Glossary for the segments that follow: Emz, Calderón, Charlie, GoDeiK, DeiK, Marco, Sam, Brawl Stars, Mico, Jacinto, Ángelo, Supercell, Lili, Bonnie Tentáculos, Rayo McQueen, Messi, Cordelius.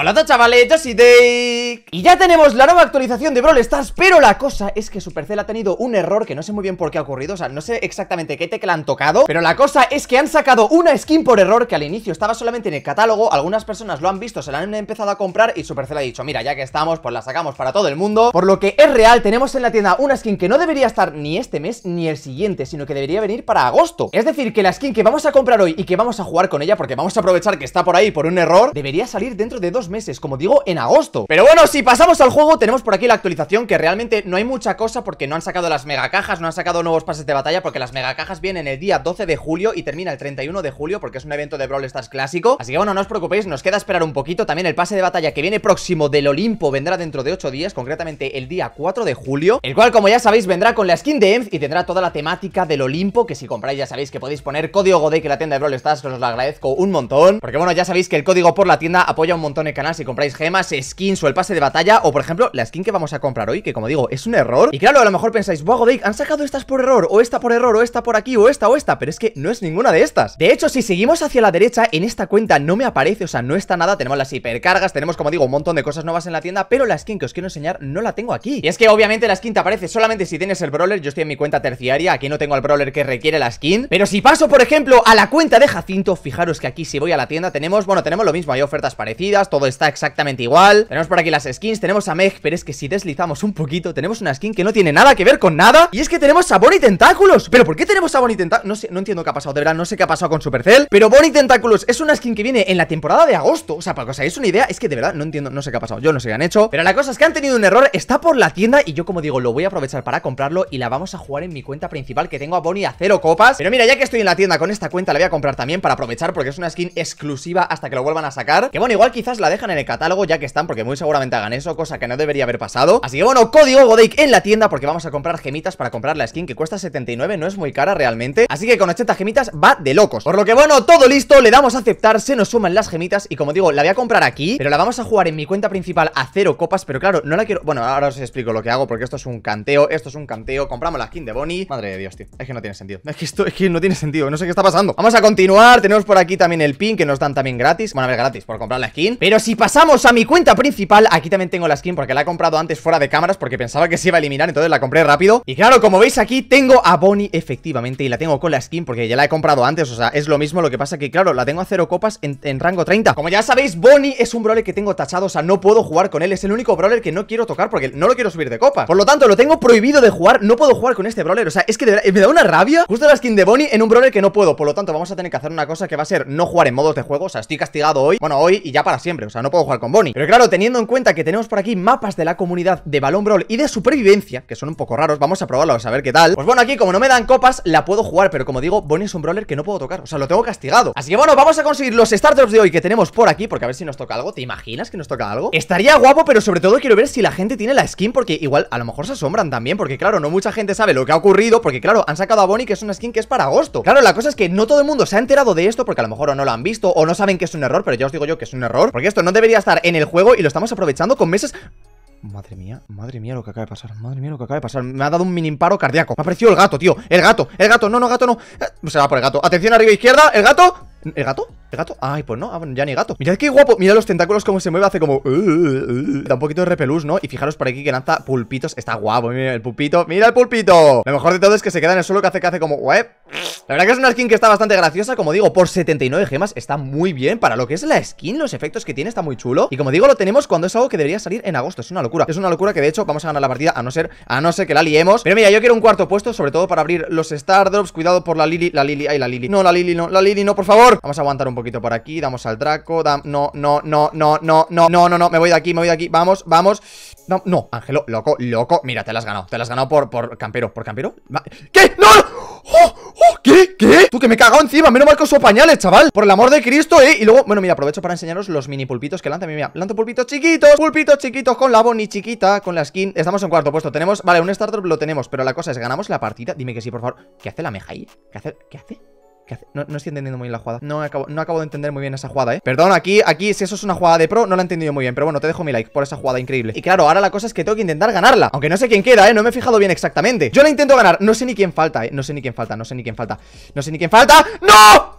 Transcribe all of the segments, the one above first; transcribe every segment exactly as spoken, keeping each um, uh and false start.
Hola chavales, yo soy DeiK y ya tenemos la nueva actualización de Brawl Stars. Pero la cosa es que Supercell ha tenido un error que no sé muy bien por qué ha ocurrido. O sea, no sé exactamente qué tecla han tocado, pero la cosa es que han sacado una skin por error que al inicio estaba solamente en el catálogo. Algunas personas lo han visto, se la han empezado a comprar y Supercell ha dicho, mira, ya que estamos, pues la sacamos para todo el mundo. Por lo que es real, tenemos en la tienda una skin que no debería estar ni este mes ni el siguiente, sino que debería venir para agosto. Es decir, que la skin que vamos a comprar hoy y que vamos a jugar con ella, porque vamos a aprovechar que está por ahí por un error, debería salir dentro de dos meses, como digo, en agosto. Pero bueno, si pasamos al juego, tenemos por aquí la actualización, que realmente no hay mucha cosa porque no han sacado las megacajas, no han sacado nuevos pases de batalla, porque las megacajas vienen el día doce de julio y termina el treinta y uno de julio, porque es un evento de Brawl Stars clásico. Así que bueno, no os preocupéis, nos queda esperar un poquito. También el pase de batalla que viene próximo del Olimpo vendrá dentro de ocho días, concretamente el día cuatro de julio, el cual, como ya sabéis, vendrá con la skin de Emz y tendrá toda la temática del Olimpo, que si compráis ya sabéis que podéis poner código GoDeiK en la tienda de Brawl Stars, que os lo agradezco un montón, porque bueno, ya sabéis que el código por la tienda apoya un montón el canal si compráis gemas, skins o el pase de batalla, o por ejemplo la skin que vamos a comprar hoy, que como digo es un error. Y claro, a lo mejor pensáis, buah, GoDeiK, han sacado estas por error, o esta por error, o esta por aquí, o esta o esta, pero es que no es ninguna de estas. De hecho, si seguimos hacia la derecha, en esta cuenta no me aparece, o sea, no está nada. Tenemos las hipercargas, tenemos, como digo, un montón de cosas nuevas en la tienda, pero la skin que os quiero enseñar no la tengo aquí. Y es que obviamente la skin te aparece solamente si tienes el brawler. Yo estoy en mi cuenta terciaria, aquí no tengo el brawler que requiere la skin, pero si paso por ejemplo a la cuenta de Jacinto, fijaros que aquí si voy a la tienda tenemos, bueno, tenemos lo mismo, hay ofertas parecidas, todo está exactamente igual. Tenemos por aquí las skins, tenemos a Meg, pero es que si deslizamos un poquito tenemos una skin que no tiene nada que ver con nada, y es que tenemos a Bonnie Tentáculos. ¿Pero por qué tenemos a Bonnie Tentáculos? No sé, no entiendo qué ha pasado, de verdad, no sé qué ha pasado con Supercell, pero Bonnie Tentáculos es una skin que viene en la temporada de agosto. O sea, para que os hagáis una idea, es que de verdad no entiendo, no sé qué ha pasado, yo no sé qué han hecho, pero la cosa es que han tenido un error, está por la tienda y yo, como digo, lo voy a aprovechar para comprarlo y la vamos a jugar en mi cuenta principal, que tengo a Bonnie a cero copas. Pero mira, ya que estoy en la tienda con esta cuenta la voy a comprar también para aprovechar, porque es una skin exclusiva hasta que lo vuelvan a sacar, que bueno, igual quizás la dejan en el catálogo ya que están, porque muy seguramente hagan eso, cosa que no debería haber pasado. Así que bueno, código GoDeiK en la tienda, porque vamos a comprar gemitas para comprar la skin que cuesta setenta y nueve, no es muy cara realmente, así que con ochenta gemitas va de locos. Por lo que bueno, todo listo, le damos a aceptar, se nos suman las gemitas y como digo, la voy a comprar aquí, pero la vamos a jugar en mi cuenta principal a cero copas, pero claro, no la quiero, bueno, ahora os explico lo que hago, porque esto es un canteo, esto es un canteo, compramos la skin de Bonnie, madre de Dios, tío, es que no tiene sentido, es que esto, es que no tiene sentido, no sé qué está pasando. Vamos a continuar, tenemos por aquí también el pin que nos dan también gratis, bueno, a ver, gratis por comprar la skin, pero si pasamos a mi cuenta principal, aquí también tengo la skin porque la he comprado antes fuera de cámaras, porque pensaba que se iba a eliminar, entonces la compré rápido. Y claro, como veis aquí tengo a Bonnie efectivamente, y la tengo con la skin porque ya la he comprado antes, o sea, es lo mismo, lo que pasa que claro, la tengo a cero copas en, en rango treinta. Como ya sabéis, Bonnie es un brawler que tengo tachado, o sea, no puedo jugar con él, es el único brawler que no quiero tocar porque no lo quiero subir de copas. Por lo tanto, lo tengo prohibido de jugar, no puedo jugar con este brawler, o sea, es que de verdad, me da una rabia justo la skin de Bonnie en un brawler que no puedo. Por lo tanto, vamos a tener que hacer una cosa que va a ser no jugar en modos de juego, o sea, estoy castigado hoy, bueno, hoy y ya para siempre, o sea, no puedo jugar con Bonnie. Pero claro, teniendo en cuenta que tenemos por aquí mapas de la comunidad de Balón Brawl y de supervivencia, que son un poco raros, vamos a probarlos a ver qué tal. Pues bueno, aquí como no me dan copas, la puedo jugar, pero como digo, Bonnie es un brawler que no puedo tocar, o sea, lo tengo castigado. Así que bueno, vamos a conseguir los startups de hoy que tenemos por aquí, porque a ver si nos toca algo. ¿Te imaginas que nos toca algo? Estaría guapo, pero sobre todo quiero ver si la gente tiene la skin, porque igual a lo mejor se asombran también, porque claro, no mucha gente sabe lo que ha ocurrido, porque claro, han sacado a Bonnie, que es una skin que es para agosto. Claro, la cosa es que no todo el mundo se ha enterado de esto, porque a lo mejor o no lo han visto, o no saben que es un error, pero ya os digo yo que es un error, porque esto no debería estar en el juego y lo estamos aprovechando con meses. Madre mía, madre mía lo que acaba de pasar, madre mía lo que acaba de pasar. Me ha dado un mini imparo cardíaco. Me ha aparecido el gato, tío, el gato, el gato, no, no, gato, no. Eh, se va por el gato, atención arriba izquierda, el gato. ¿El gato? ¿El gato? Ay, pues no, ah, bueno, ya ni gato. Mirad qué guapo, mirad los tentáculos como se mueve, hace como... Uh, uh, uh, da un poquito de repelús, ¿no? Y fijaros por aquí que lanza pulpitos, está guapo, mira el pulpito, mira el pulpito. Lo mejor de todo es que se queda en el suelo, que hace que hace como... Uep. La verdad que es una skin que está bastante graciosa, como digo, por setenta y nueve gemas está muy bien. Para lo que es la skin, los efectos que tiene está muy chulo. Y como digo, lo tenemos cuando es algo que debería salir en agosto, es una locura. Es una locura que de hecho vamos a ganar la partida, a no ser, a no ser que la liemos. Pero mira, yo quiero un cuarto puesto, sobre todo para abrir los Star Drops. Cuidado por la Lili, la Lili, ay, la Lili. No, la Lili, no, la Lili, no, por favor. Vamos a aguantar un poquito por aquí, damos al Draco, da... No, no, no, no, no, no, no, no, no. Me voy de aquí, me voy de aquí, vamos, vamos. No, no, Ángelo, loco, loco. Mira, te la has ganado, te la has ganado por, por campero. ¿Por campero? ¿Qué? ¡No! ¡Oh! ¡Oh! ¿Qué? ¿Qué? Tú, que me he cagado encima. Menos mal que uso pañales, chaval. Por el amor de Cristo, eh. Y luego, bueno, mira, aprovecho para enseñaros los mini pulpitos que lanza. Mira, lanza pulpitos chiquitos, pulpitos chiquitos con la Bonnie chiquita, con la skin. Estamos en cuarto puesto. Tenemos, vale, un startup lo tenemos, pero la cosa es, ¿ganamos la partida? Dime que sí, por favor. ¿Qué hace la meja ahí? ¿Qué hace? ¿Qué hace? No, no estoy entendiendo muy bien la jugada. No acabo, no acabo de entender muy bien esa jugada, eh. Perdón, aquí, aquí, si eso es una jugada de pro, no la he entendido muy bien. Pero bueno, te dejo mi like por esa jugada increíble. Y claro, ahora la cosa es que tengo que intentar ganarla. Aunque no sé quién queda, eh. No me he fijado bien exactamente. Yo la intento ganar. No sé ni quién falta, eh. No sé ni quién falta, no sé ni quién falta. No sé ni quién falta. ¡No!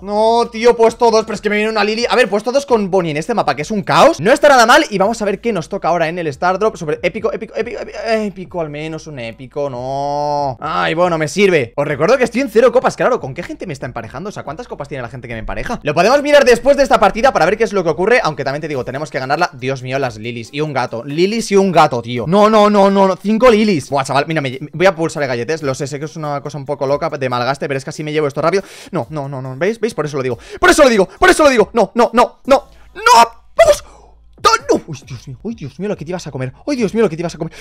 ¡No! No, tío, pues todos, pero es que me viene una Lili. A ver, pues todos con Bonnie en este mapa, que es un caos. No está nada mal y vamos a ver qué nos toca ahora en el Star Drop. Sobre épico, épico, épico, épico, épico, al menos un épico, no. Ay, bueno, me sirve. Os recuerdo que estoy en cero copas, claro, ¿con qué gente me está emparejando? O sea, ¿cuántas copas tiene la gente que me empareja? Lo podemos mirar después de esta partida para ver qué es lo que ocurre, aunque también te digo, tenemos que ganarla. Dios mío, las Lilis y un gato. Lilis y un gato, tío. No, no, no, no, no. Cinco Lilis. Buah, chaval, mira, me... voy a pulsar de galletes. Lo sé, sé que es una cosa un poco loca de malgaste, pero es que así me llevo esto rápido. No, no, no, no, ¿veis? ¿Veis? Por eso lo digo. Por eso lo digo. Por eso lo digo. No, no, no, no. ¡No! ¡Vamos! ¡No! ¡Uy, Dios mío! ¡Uy, Dios mío! Lo que te ibas a comer. ¡Uy, Dios mío! Lo que te ibas a comer.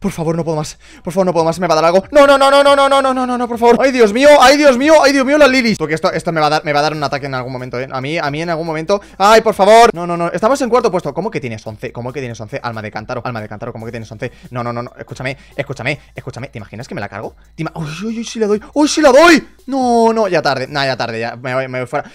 Por favor, no puedo más. Por favor, no puedo más. Me va a dar algo. No, no, no, no, no, no, no, no, no, no, por favor. Ay, Dios mío, ay, Dios mío, ay, Dios mío, las Lilis. Porque esto, esto me va a dar, me va a dar un ataque en algún momento, eh. A mí, a mí en algún momento. Ay, por favor. No, no, no. Estamos en cuarto puesto. ¿Cómo que tienes once? ¿Cómo que tienes once? Alma de cántaro, alma de cántaro, ¿cómo que tienes once? No, no, no, no. Escúchame, escúchame, escúchame. ¿Te imaginas que me la cargo? ¿Te ima- uy, uy, uy, sí la doy. ¡Uy, sí la doy! No, no, ya tarde. Nah, ya tarde, ya. Me voy, me voy fuera.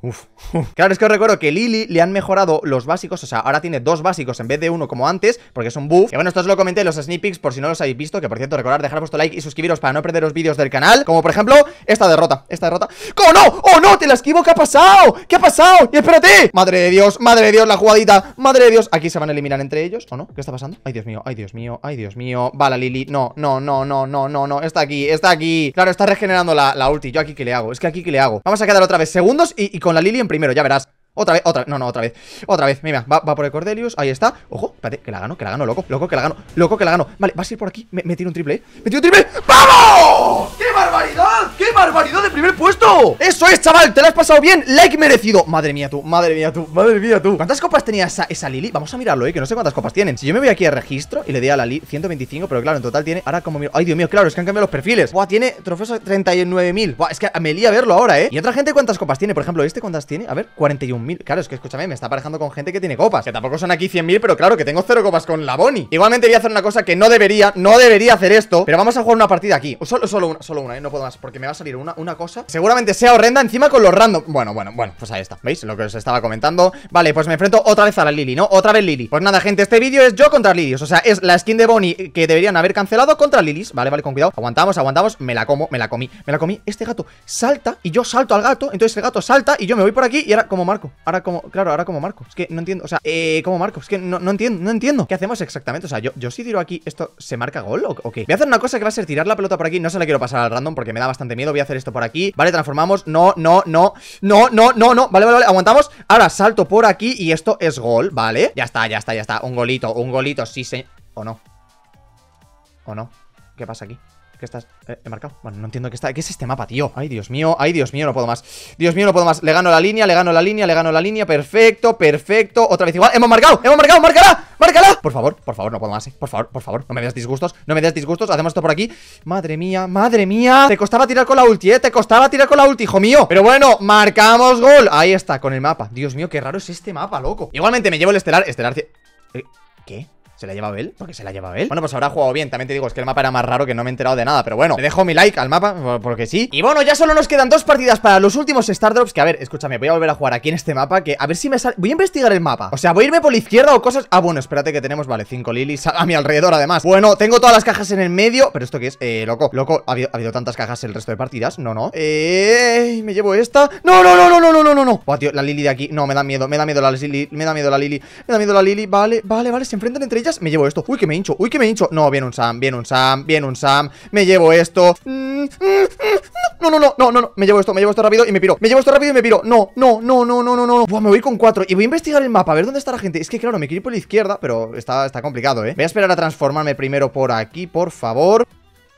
Uf, uf. Claro, es que os recuerdo que Lili le han mejorado los básicos. O sea, ahora tiene dos básicos en vez de uno como antes, porque es un buff. Y bueno, esto os lo comenté en los sneak peeks, por si no los habéis visto. Que por cierto, recordad dejar vuestro like y suscribiros para no perder los vídeos del canal. Como por ejemplo, esta derrota, esta derrota. ¡Oh no! ¡Oh no! ¡Te la esquivo! ¿Qué ha pasado? ¿Qué ha pasado? ¡Y espérate! ¡Madre de Dios! ¡Madre de Dios! ¡La jugadita! ¡Madre de Dios! Aquí se van a eliminar entre ellos, ¿o no? ¿Qué está pasando? ¡Ay, Dios mío! ¡Ay, Dios mío! ¡Ay, Dios mío! Va la Lili. No, no, no, no, no, no, no. Está aquí, está aquí. Claro, está regenerando la, la ulti. Yo aquí que le hago. Es que aquí que le hago. Vamos a quedar otra vez segundos y, y con la Lili en primero, ya verás. Otra vez, otra vez, no, no, otra vez. Otra vez, mira, va, va por el Cordelius, ahí está. Ojo, espérate, que la gano, que la gano, loco, loco, que la gano. Loco, que la gano, vale, vas a ir por aquí, me, me tiro un triple, eh. Me tiro un triple, ¡vamos! ¡Qué barbaridad! ¡Qué barbaridad de primer puesto! ¡Eso es, chaval! ¡Te lo has pasado bien! ¡Like merecido! Madre mía tú, madre mía tú, madre mía tú. ¿Cuántas copas tenía esa, esa Lili? Vamos a mirarlo, eh, que no sé cuántas copas tienen. Si yo me voy aquí a registro y le di a la Lili ciento veinticinco, pero claro, en total tiene, ahora como miro, ay Dios mío, claro, es que han cambiado los perfiles. Buah, tiene trofeos treinta y nueve mil. Buah, es que me lía verlo ahora, eh. ¿Y otra gente cuántas copas tiene? Por ejemplo, este cuántas tiene, a ver, cuarenta y uno mil. Claro, es que escúchame, me está aparejando con gente que tiene copas. Que tampoco son aquí cien mil, pero claro, que tengo cero copas con la Bonnie. Igualmente voy a hacer una cosa que no debería, no debería hacer esto. Pero vamos a jugar una partida aquí. Solo, solo una, solo una, ¿eh? No puedo más, porque me va a salir una, una cosa. Seguramente sea horrenda encima con los random. Bueno, bueno, bueno, pues ahí está. ¿Veis lo que os estaba comentando? Vale, pues me enfrento otra vez a la Lili, ¿no? Otra vez Lili. Pues nada, gente, este vídeo es yo contra Lilius. O sea, es la skin de Bonnie que deberían haber cancelado contra Lilis. Vale, vale, con cuidado. Aguantamos, aguantamos. Me la como, me la comí, me la comí. Este gato salta y yo salto al gato. Entonces el gato salta y yo me voy por aquí y ahora como Marco. Ahora como, claro, ahora como Marco, es que no entiendo. O sea, eh, como Marco, es que no, no entiendo, no entiendo ¿qué hacemos exactamente? O sea, yo, yo si tiro aquí, ¿esto se marca gol o qué? Voy a hacer una cosa que va a ser tirar la pelota por aquí. No se la quiero pasar al random porque me da bastante miedo. Voy a hacer esto por aquí, vale, transformamos. No, no, no, no, no, no, no, vale, vale, vale. Aguantamos, ahora salto por aquí y esto es gol, vale, ya está, ya está, ya está. Un golito, un golito, sí, señor. ¿O no? ¿O no? ¿Qué pasa aquí? ¿Qué estás? Eh, ¿He marcado? Bueno, no entiendo qué está. ¿Qué es este mapa, tío? Ay, Dios mío, ay, Dios mío, no puedo más. Dios mío, no puedo más. Le gano la línea, le gano la línea, le gano la línea. Perfecto, perfecto. Otra vez igual. ¡Hemos marcado! ¡Hemos marcado! ¡Márcala! ¡Márcala! Por favor, por favor, no puedo más, eh. Por favor, por favor. No me des disgustos, no me des disgustos. Hacemos esto por aquí. Madre mía, madre mía. Te costaba tirar con la ulti, eh. Te costaba tirar con la ulti, hijo mío. Pero bueno, marcamos gol. Ahí está, con el mapa. Dios mío, qué raro es este mapa, loco. Igualmente me llevo el estelar. Estelar. ¿Qué? ¿Se la lleva él? ¿Por qué se la lleva él? Bueno, pues habrá jugado bien. También te digo, es que el mapa era más raro que no me he enterado de nada. Pero bueno, le dejo mi like al mapa porque sí. Y bueno, ya solo nos quedan dos partidas para los últimos Star Drops. Que a ver, escúchame, voy a volver a jugar aquí en este mapa. Que a ver si me sale... Voy a investigar el mapa. O sea, voy a irme por la izquierda o cosas... Ah, bueno, espérate que tenemos, vale, cinco Lilis a mi alrededor además. Bueno, tengo todas las cajas en el medio. ¿Pero esto qué es? Eh, loco, loco, ¿ha habido, ha habido tantas cajas el resto de partidas? No, no. Eh, me llevo esta. No, no, no, no, no, no, no, no. Buah, tío, la Lili de aquí. No, me da miedo, me da miedo la Lili. Me da miedo la Lili. Me da miedo la Lili. Vale, vale, vale. Se enfrentan entre me llevo esto, uy que me hincho, uy que me hincho. No, viene un Sam, viene un Sam, viene un Sam. Me llevo esto. No, no, no, no, no, no, me llevo esto, me llevo esto rápido y me piro, me llevo esto rápido y me piro. No, no, no, no, no, no, no. Buah, me voy con cuatro y voy a investigar el mapa, a ver dónde está la gente. Es que claro, me quiero ir por la izquierda, pero está, está complicado, eh. Voy a esperar a transformarme primero por aquí, por favor.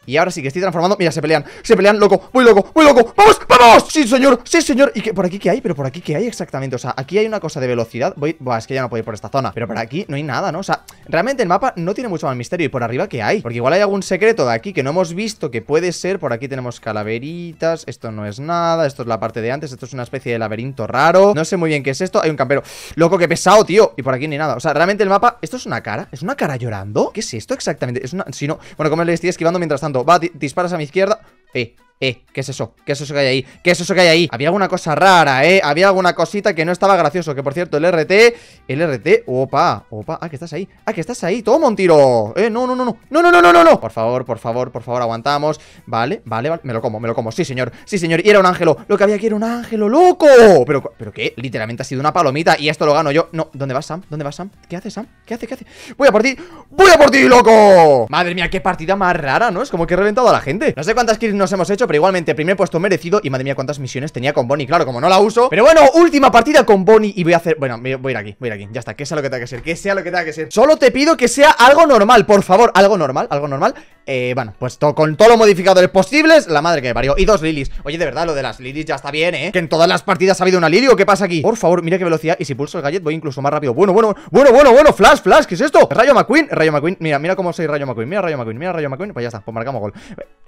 Y ahora sí que estoy transformando. Mira, se pelean, se pelean, loco, muy loco, muy loco. ¡Vamos, vamos! ¡Sí, señor! ¡Sí, señor! ¿Y qué, por aquí qué hay? ¿Pero por aquí qué hay exactamente? O sea, aquí hay una cosa de velocidad. Voy... Buah, es que ya no puedo ir por esta zona. Pero por aquí no hay nada, ¿no? O sea, realmente el mapa no tiene mucho más misterio. ¿Y por arriba qué hay? Porque igual hay algún secreto de aquí que no hemos visto que puede ser. Por aquí tenemos calaveritas. Esto no es nada. Esto es la parte de antes. Esto es una especie de laberinto raro. No sé muy bien qué es esto. Hay un campero. Loco, qué pesado, tío. Y por aquí ni nada. O sea, realmente el mapa... ¿Esto es una cara? ¿Es una cara llorando? ¿Qué es esto exactamente? Es una... Si no... Bueno, como le estoy esquivando mientras tanto. Va, disparas a mi izquierda. Eh, Eh, ¿qué es eso? ¿Qué es eso que hay ahí? ¿Qué es eso que hay ahí? Había alguna cosa rara, eh. Había alguna cosita que no estaba gracioso. Que por cierto, el R T. El R T. Opa, opa. Ah, que estás ahí. Ah, que estás ahí. Toma un tiro. Eh, no, no, no, no. No, no, no, no, no, no. Por favor, por favor, por favor, aguantamos. Vale, vale, vale. Me lo como, me lo como. Sí, señor. Sí, señor. Y era un ángelo. Lo que había aquí era un ángelo, loco. Pero, ¿pero qué? Literalmente ha sido una palomita. Y esto lo gano yo. No, ¿dónde vas, Sam? ¿Dónde vas, Sam? ¿Qué hace, Sam? ¿Qué hace? ¿Qué hace? ¡Voy a por ti! ¡Voy a por ti, loco! Madre mía, qué partida más rara, ¿no? Es como que he reventado a la gente. No sé cuántas kills nos hemos hecho, pero igualmente primer puesto merecido. Y madre mía, cuántas misiones tenía con Bonnie. Claro, como no la uso. Pero bueno, última partida con Bonnie. Y voy a hacer... Bueno, voy a ir aquí, voy a ir aquí. Ya está, que sea lo que tenga que ser. Que sea lo que tenga que ser. Solo te pido que sea algo normal, por favor. Algo normal, algo normal. Eh, bueno, pues to con todos los modificadores posibles. La madre que me parió. Y dos Lilis. Oye, de verdad, lo de las Lilis ya está bien, ¿eh? Que en todas las partidas ha habido una Lili. ¿O qué pasa aquí? Por favor, mira qué velocidad. Y si pulso el gadget voy incluso más rápido. Bueno, bueno, bueno, bueno, bueno. Flash, flash. ¿Qué es esto? Rayo McQueen. Rayo McQueen. Mira, mira cómo soy Rayo McQueen. Mira Rayo McQueen. Mira Rayo McQueen. Pues ya está, pues marcamos gol.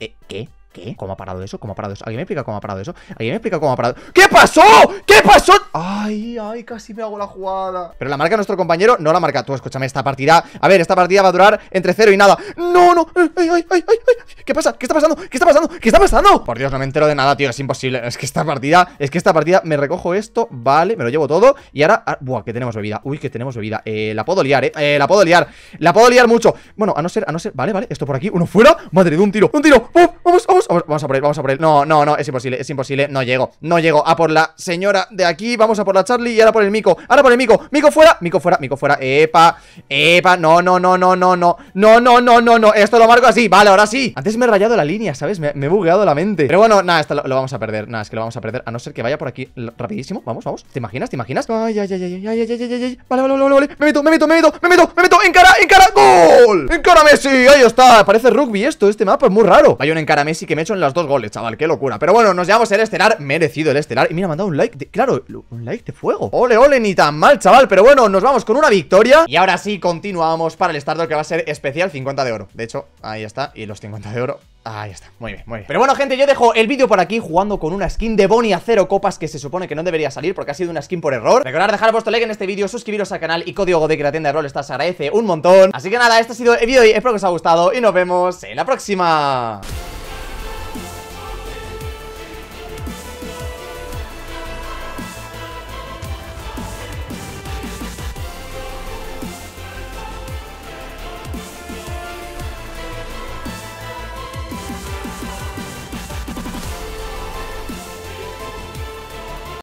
Eh, ¿Qué? ¿Qué? ¿Cómo ha parado eso? ¿Cómo ha parado eso? ¿Alguien me explica cómo ha parado eso? ¿Alguien me explica cómo ha parado? ¿Qué pasó? ¿Qué pasó? Ay, ay, casi me hago la jugada. Pero la marca nuestro compañero, no la marca tú. Escúchame, esta partida, a ver, esta partida va a durar entre cero y nada. No, no, ay, ay, ay, ay. ¿Qué pasa? ¿Qué está pasando? ¿Qué está pasando? ¿Qué está pasando? Por Dios, no me entero de nada, tío, es imposible. Es que esta partida, es que esta partida, me recojo esto, vale, me lo llevo todo. Y ahora, ah, buah, que tenemos bebida. Uy, que tenemos bebida. Eh, la puedo liar, eh, eh, la puedo liar. La puedo liar mucho. Bueno, a no ser, a no ser, vale, vale, esto por aquí, uno fuera. Madre de un tiro, un tiro. ¡Oh, vamos, vamos! Vamos, vamos a por él, vamos a por él. No, no, no, es imposible, es imposible. No llego, no llego. A por la señora de aquí, vamos a por la Charlie y ahora por el Mico. Ahora por el Mico, Mico fuera, Mico fuera, Mico fuera. Epa, epa, no, no, no, no, no, no, no, no, no, no, no. Esto lo marco así, vale, ahora sí. Antes me he rayado la línea, ¿sabes? Me, me he bugueado la mente. Pero bueno, nada, esto lo, lo vamos a perder, nada, es que lo vamos a perder. A no ser que vaya por aquí rapidísimo, vamos, vamos. ¿Te imaginas, te imaginas? Ay, ay, ay, ay, ay, ay, ay, ay. Vale, vale, vale, vale. Me meto, me meto, me meto, me meto, me meto. Encara, encara, gol. Encara Messi, ahí está. Parece rugby esto, este mapa es muy raro. Hay un encara Messi que me he hecho en los dos goles, chaval, qué locura. Pero bueno, nos llevamos el estelar, merecido el estelar. Y mira, me han dado un like, de, claro, un like de fuego. Ole, ole, ni tan mal, chaval, pero bueno, nos vamos con una victoria. Y ahora sí, continuamos para el starter que va a ser especial, cincuenta de oro. De hecho, ahí está, y los cincuenta de oro. Ahí está, muy bien, muy bien. Pero bueno, gente, yo dejo el vídeo por aquí jugando con una skin de Bonnie a cero copas que se supone que no debería salir porque ha sido una skin por error. Recordad dejar vuestro like en este vídeo, suscribiros al canal y código GoDeiK, la tienda de Brawl Stars agradece un montón. Así que nada, este ha sido el vídeo de hoy, espero que os haya gustado y nos vemos en la próxima.